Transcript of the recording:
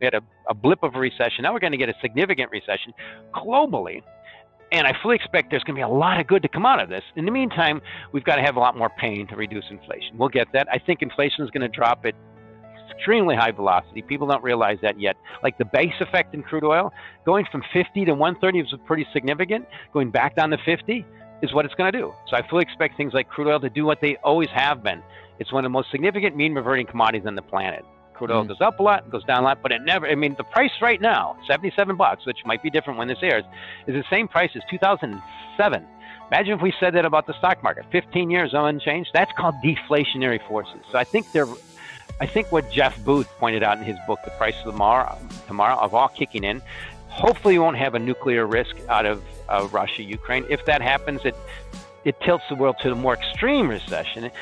We had a blip of a recession. Now we're going to get a significant recession globally. And I fully expect there's going to be a lot of good to come out of this. In the meantime, we've got to have a lot more pain to reduce inflation. We'll get that. I think inflation is going to drop at extremely high velocity. People don't realize that yet. Like the base effect in crude oil, going from 50 to 130 was pretty significant. Going back down to 50 is what it's going to do. So I fully expect things like crude oil to do what they always have been. It's one of the most significant mean reverting commodities on the planet. Crude oil goes up a lot, goes down a lot, but it never, I mean, the price right now, $77, which might be different when this airs, is the same price as 2007. Imagine if we said that about the stock market, 15 years unchanged. That's called deflationary forces. So I think what Jeff Booth pointed out in his book, The Price of Tomorrow, of all kicking in, hopefully we won't have a nuclear risk out of Russia, Ukraine. If that happens, it tilts the world to a more extreme recession.